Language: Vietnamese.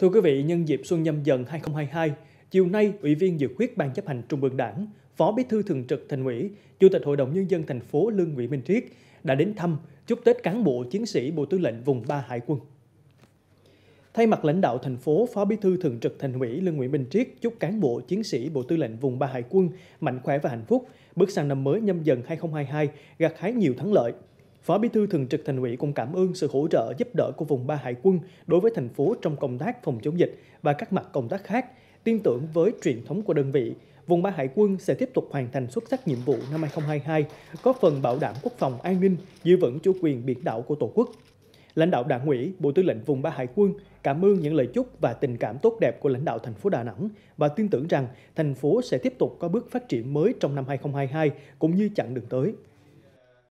Thưa quý vị, nhân dịp xuân Nhâm Dần 2022, chiều nay, Ủy viên Dự khuyết Ban Chấp hành Trung ương Đảng, Phó Bí thư Thường trực Thành ủy, Chủ tịch Hội đồng Nhân dân thành phố Lương Nguyễn Minh Triết đã đến thăm, chúc Tết cán bộ chiến sĩ Bộ Tư lệnh vùng 3 Hải quân. Thay mặt lãnh đạo thành phố, Phó Bí thư Thường trực Thành ủy Lương Nguyễn Minh Triết chúc cán bộ chiến sĩ Bộ Tư lệnh vùng 3 Hải quân mạnh khỏe và hạnh phúc, bước sang năm mới Nhâm Dần 2022 gặt hái nhiều thắng lợi. Phó Bí thư Thường trực Thành ủy cũng cảm ơn sự hỗ trợ giúp đỡ của vùng 3 Hải quân đối với thành phố trong công tác phòng chống dịch và các mặt công tác khác. Tin tưởng với truyền thống của đơn vị, vùng 3 Hải quân sẽ tiếp tục hoàn thành xuất sắc nhiệm vụ năm 2022, góp phần bảo đảm quốc phòng an ninh, giữ vững chủ quyền biển đảo của Tổ quốc. Lãnh đạo Đảng ủy, Bộ Tư lệnh vùng 3 Hải quân cảm ơn những lời chúc và tình cảm tốt đẹp của lãnh đạo thành phố Đà Nẵng và tin tưởng rằng thành phố sẽ tiếp tục có bước phát triển mới trong năm 2022 cũng như chặng đường tới.